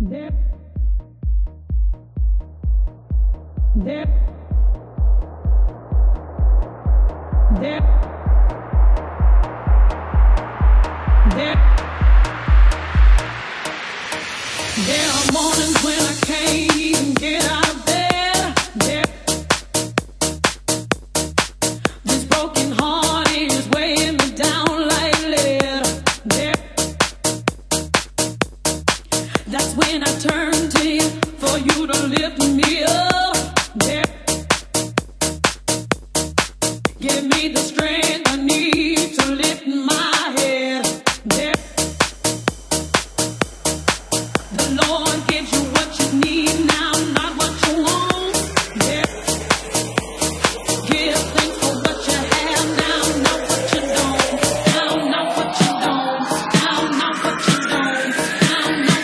There are mornings when I can't even get out of bed. This broken heart is weighing me down like lead. That's when I turn to you for you to lift me up. Give me the strength I need to lift my head. The Lord gives you what you need now, not what you want. Give thanks for what you have now, not what you don't. Now, not what you don't. Now, not what you don't. Now, not what you don't.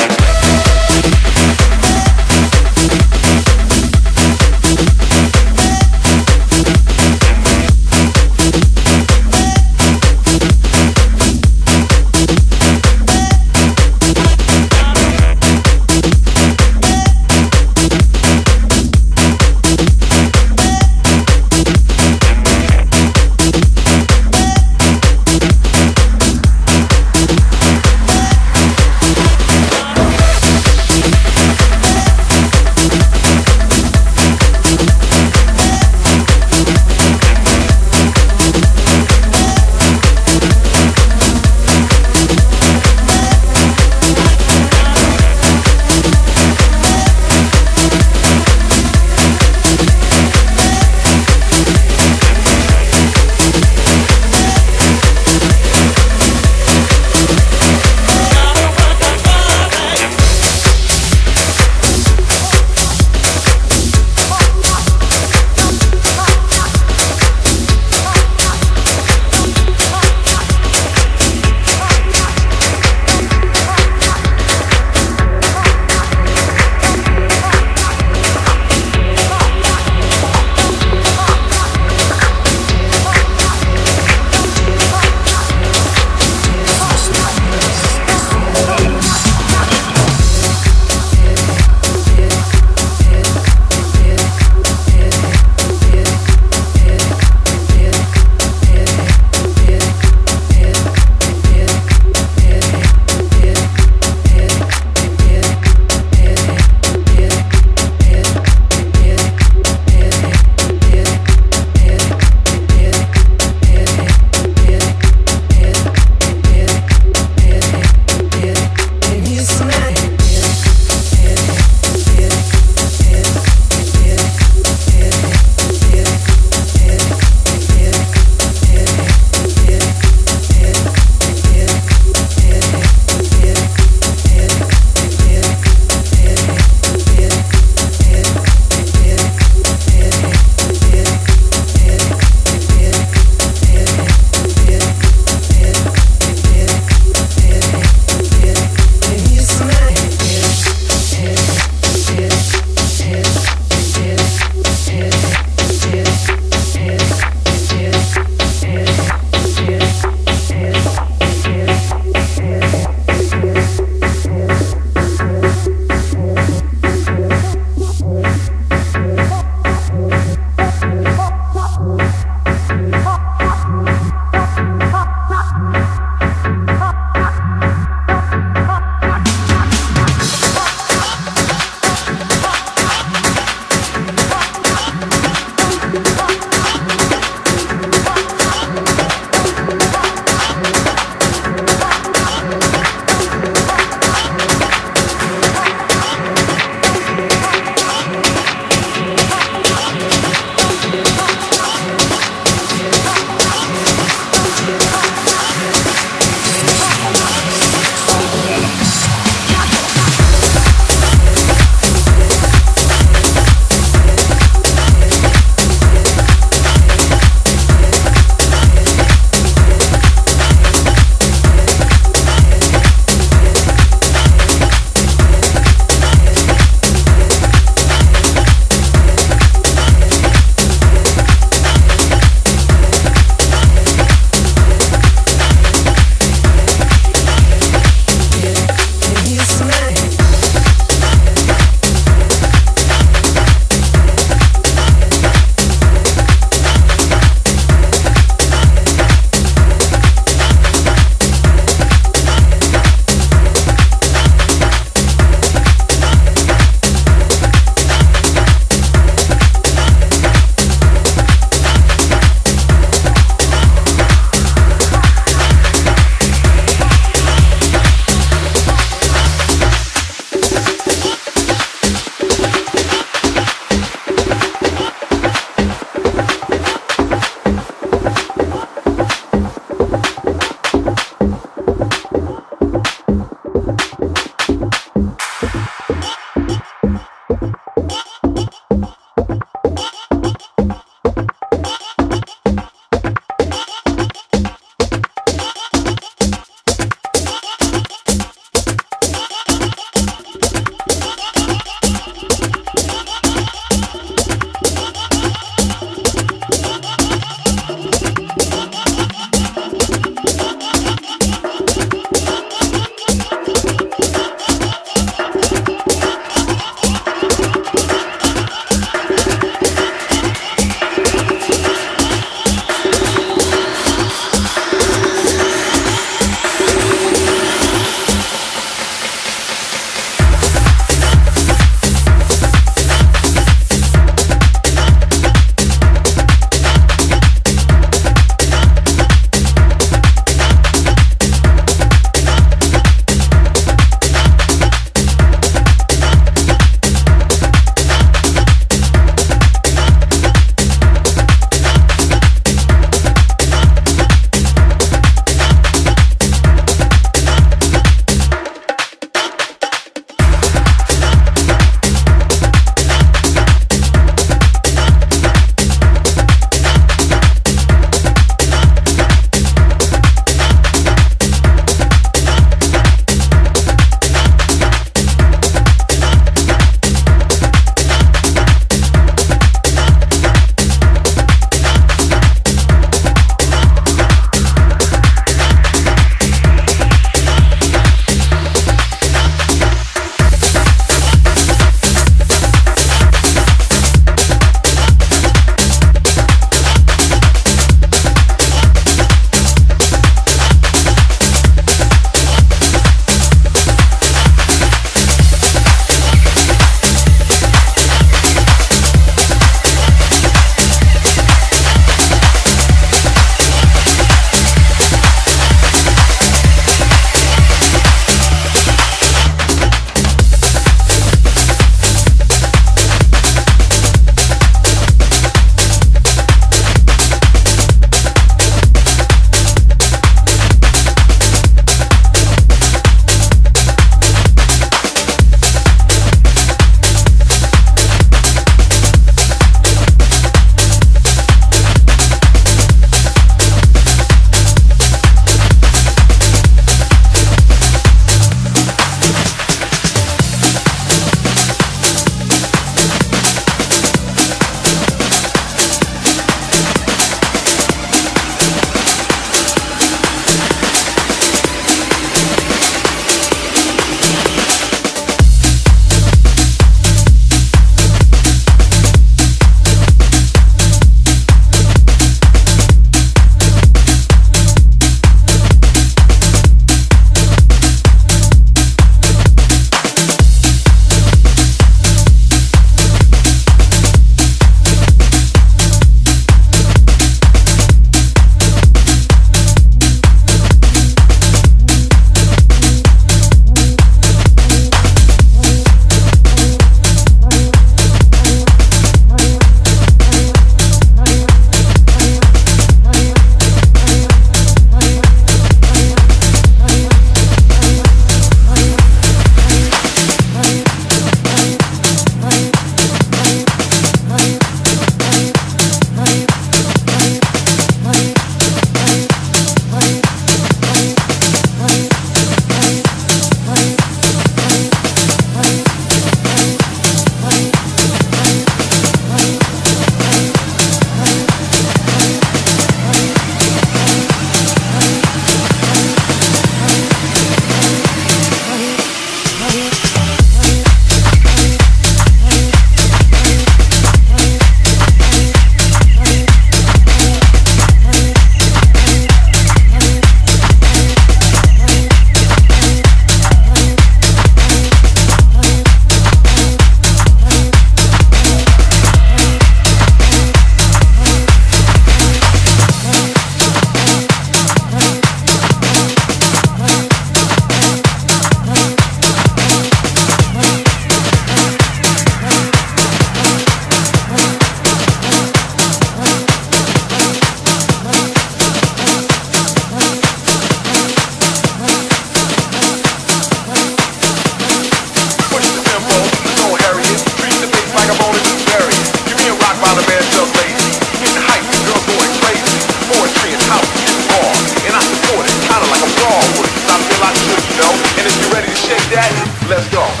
roll.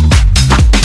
Treat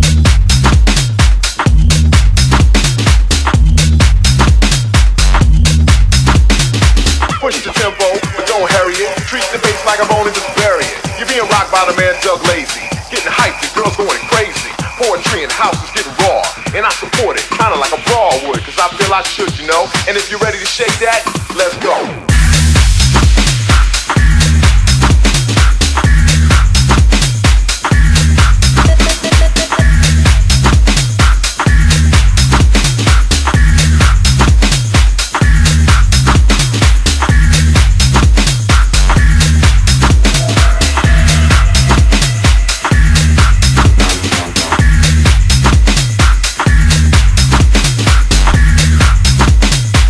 the bass like I'm only just burying.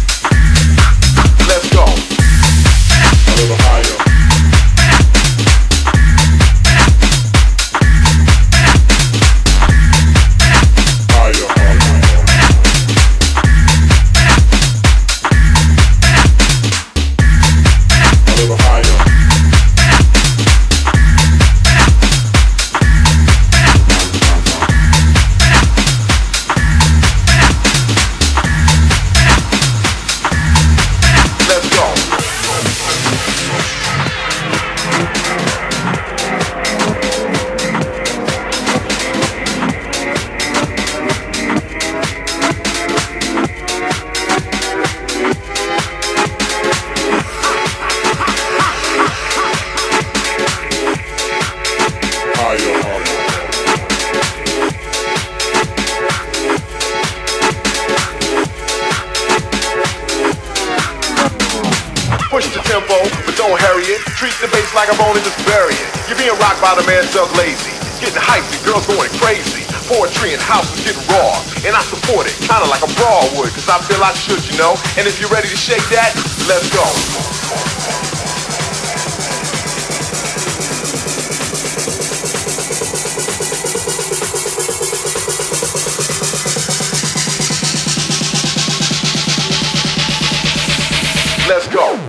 You're being rocked by the man Doug Lazy. Getting hyped, the girls going crazy. Poetry and house is getting raw, and I support it, kinda like a brawl would, cause I feel I should, you know. And if you're ready to shake that, let's go. Push the tempo, but don't hurry it. Treat the bass like I'm only just burying. You're being rocked by the man Doug Lazy. Getting hyped, the girls going crazy. Poetry and house is getting raw, and I support it, kinda like a brawl would, cause I feel I should, you know. And if you're ready to shake that, let's go. Let's go. Let's go.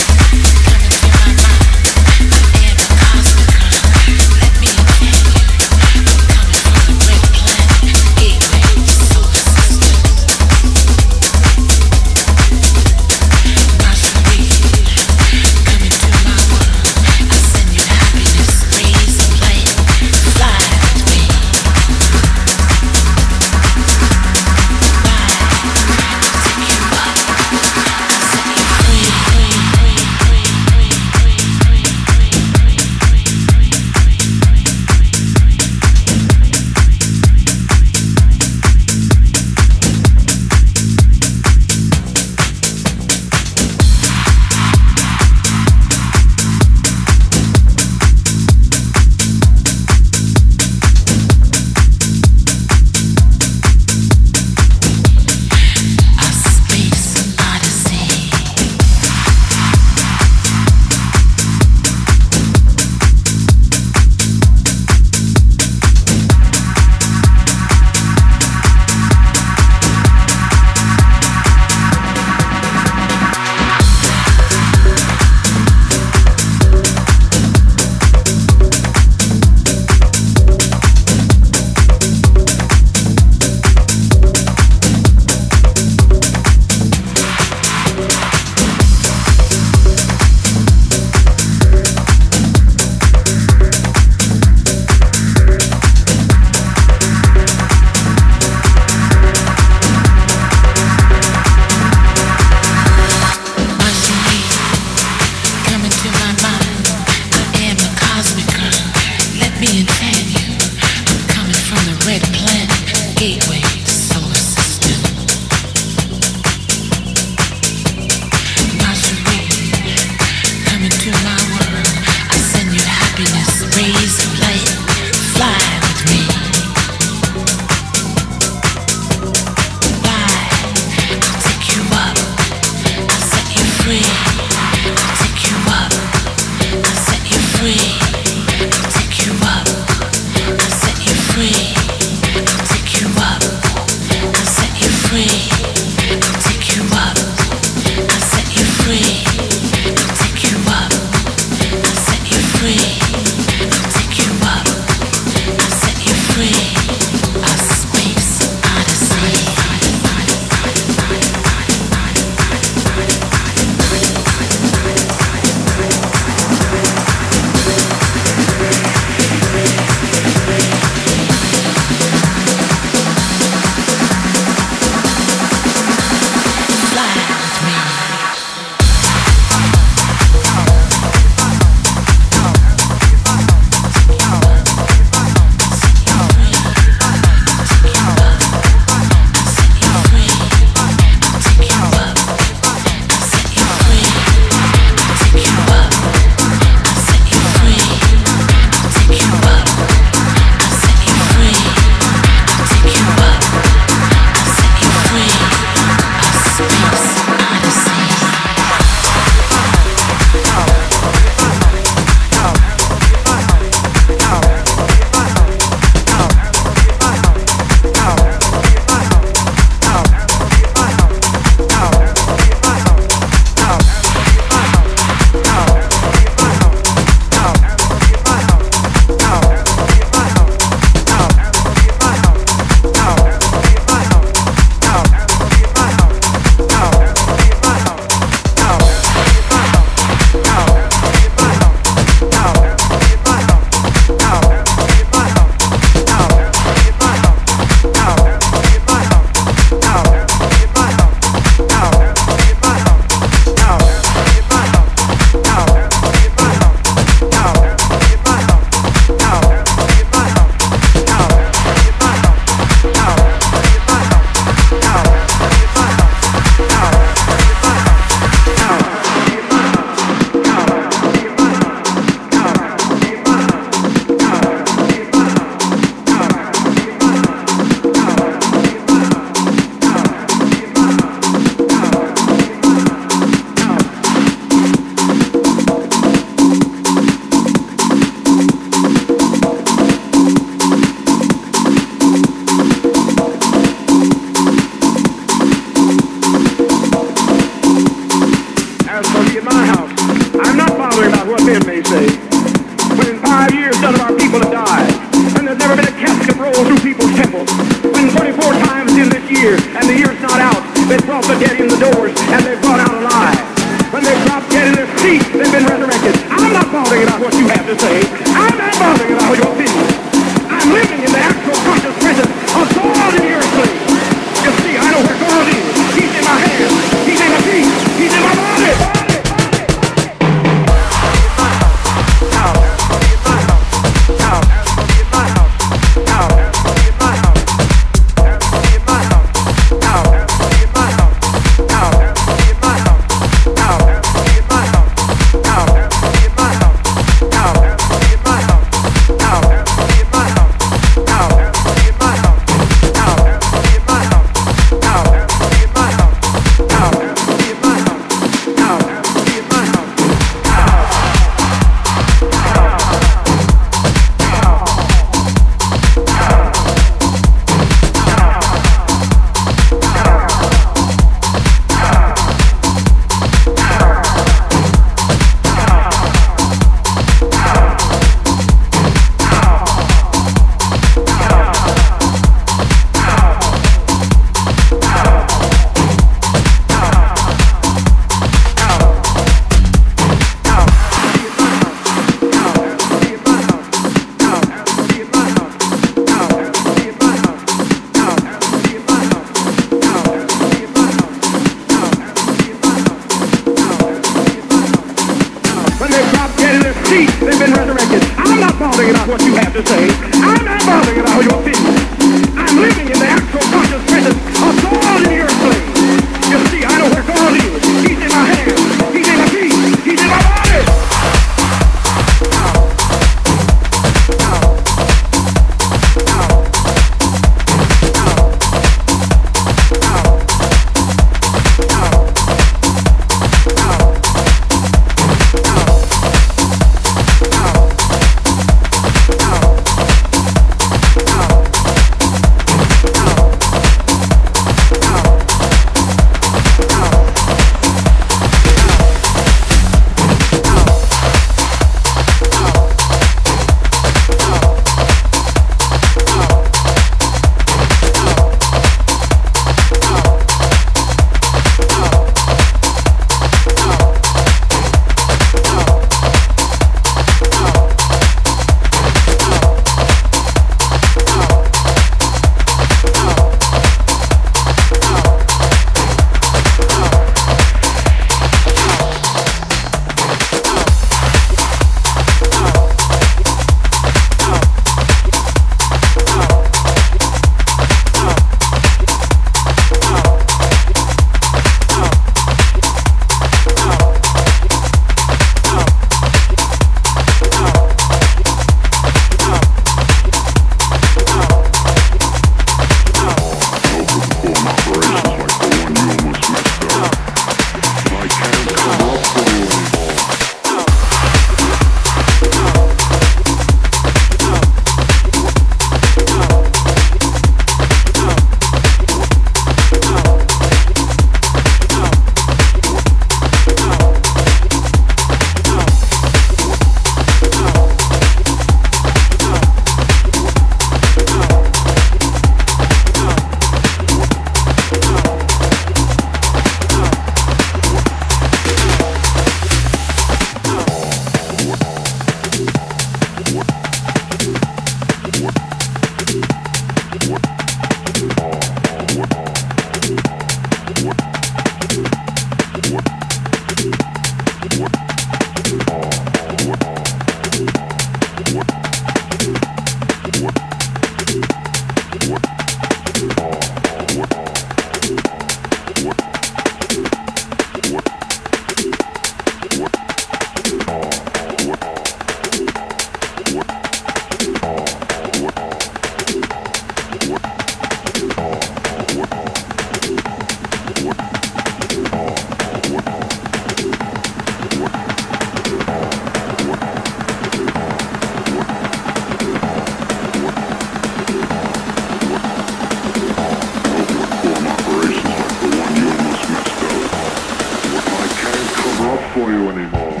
for you anymore.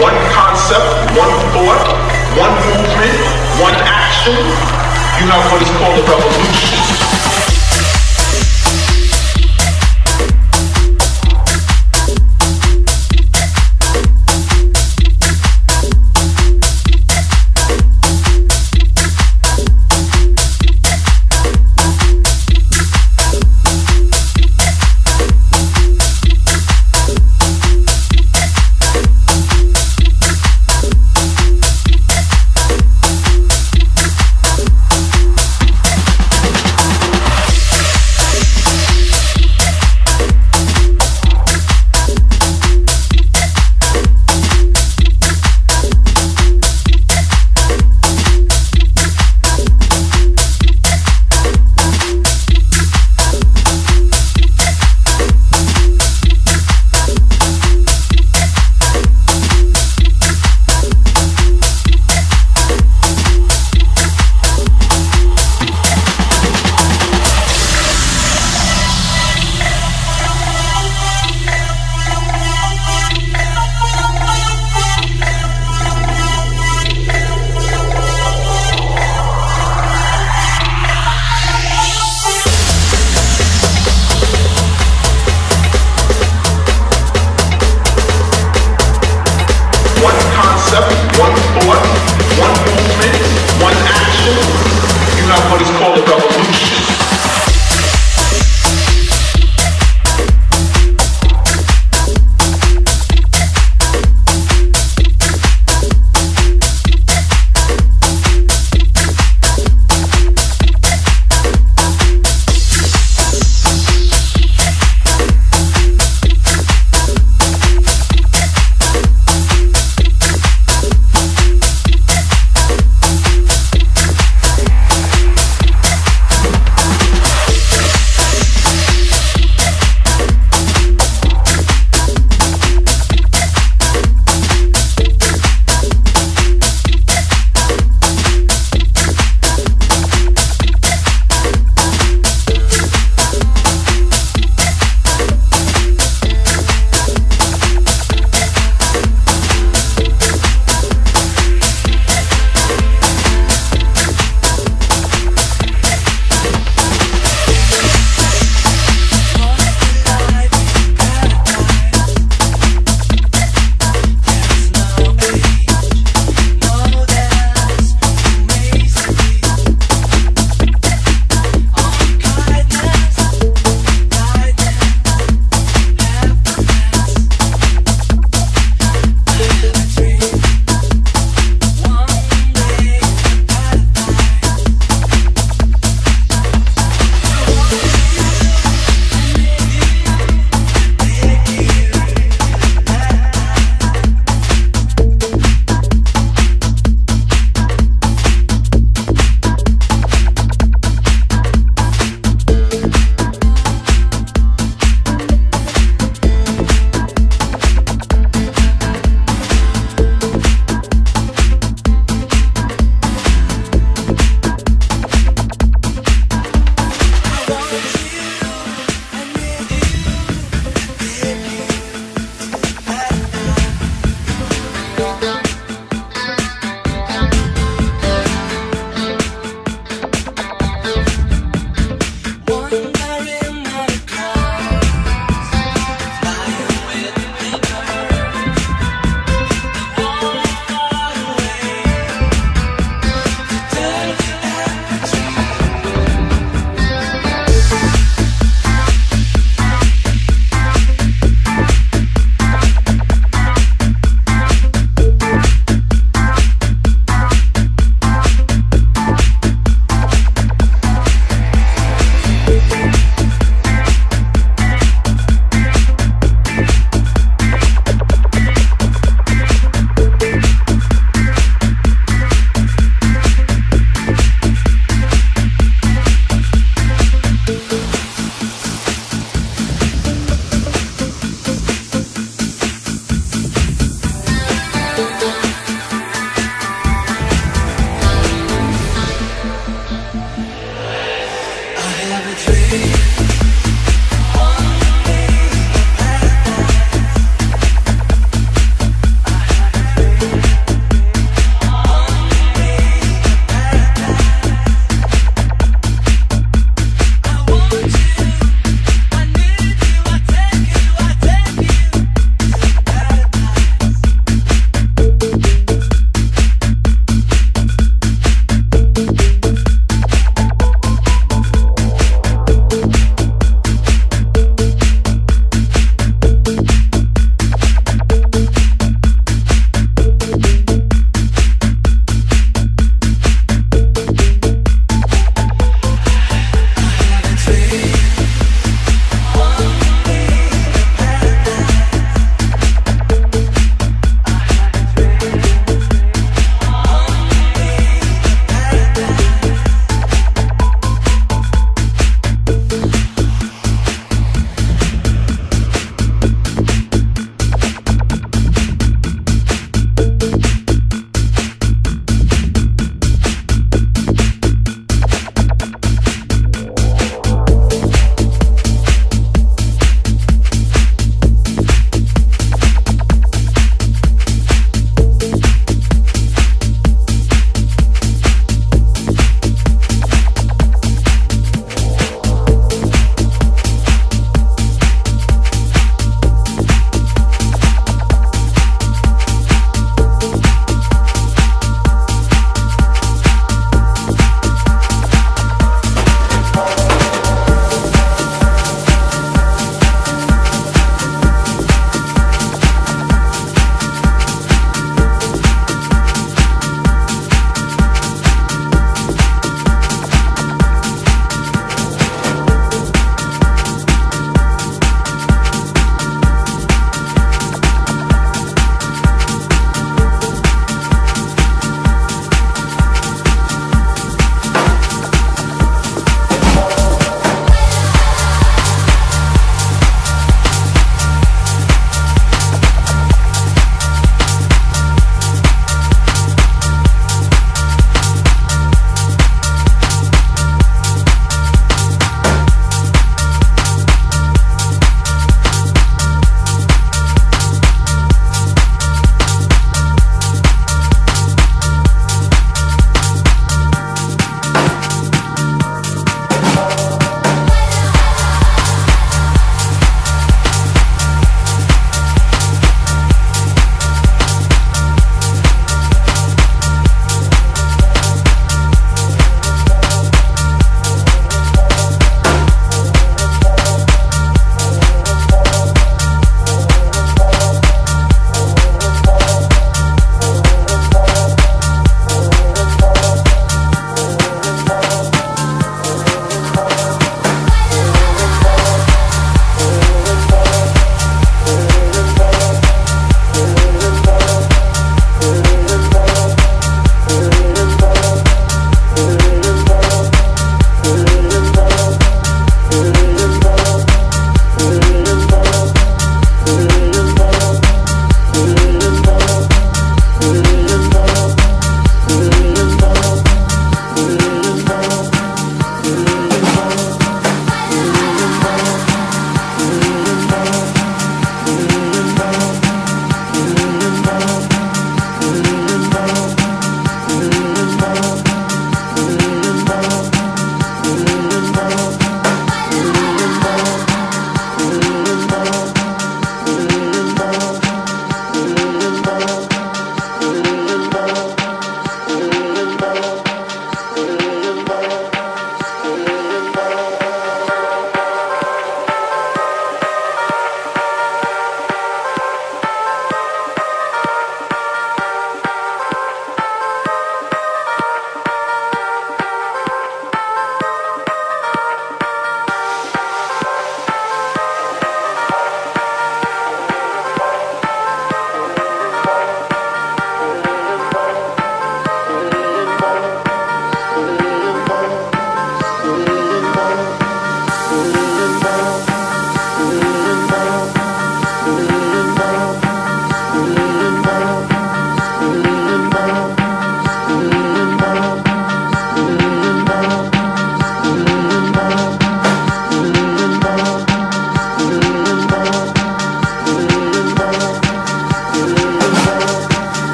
one concept, one thought, one movement, one action. You have what is called a revolution.